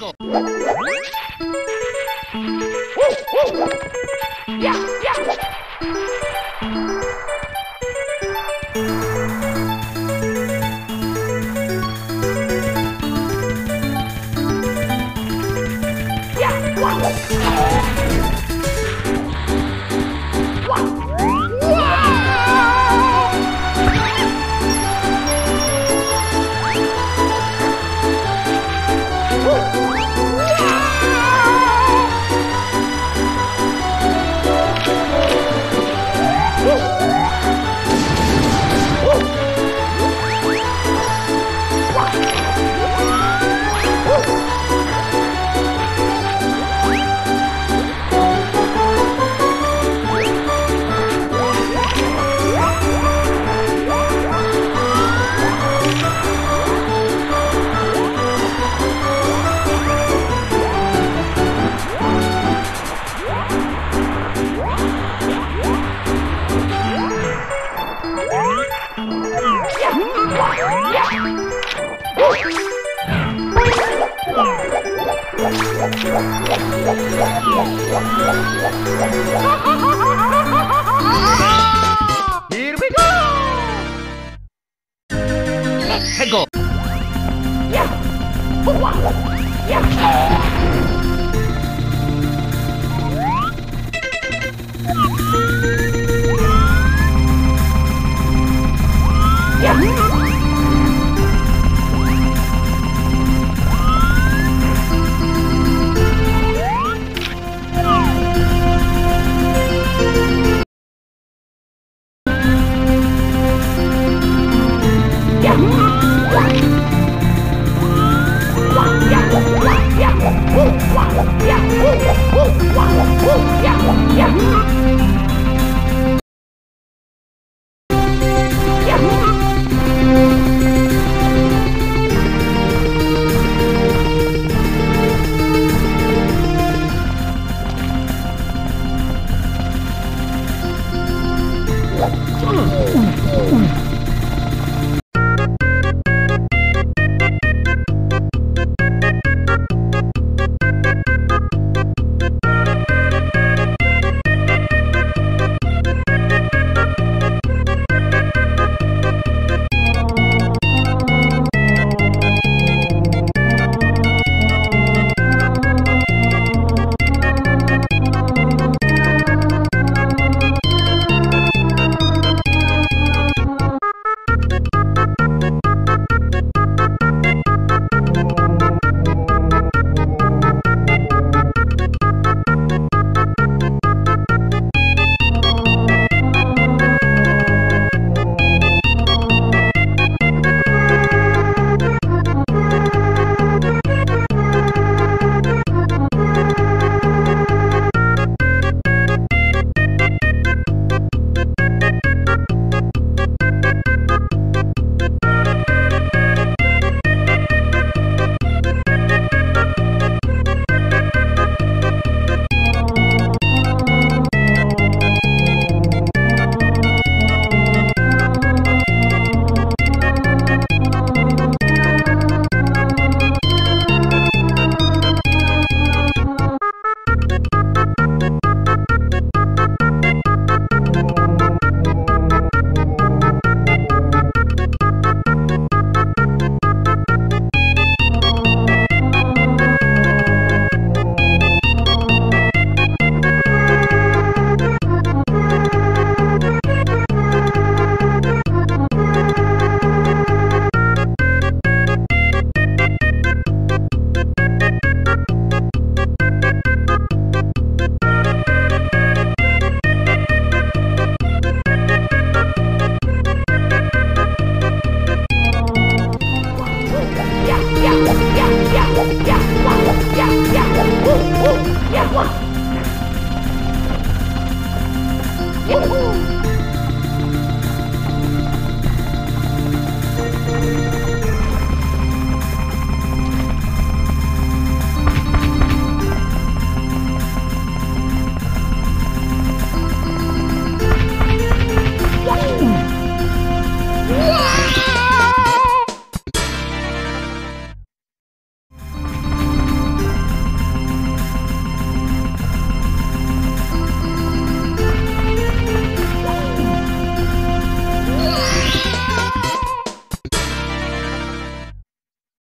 Go. Yeah, yeah. Here we go! Let's go! Yeah! Yeah! Yeah!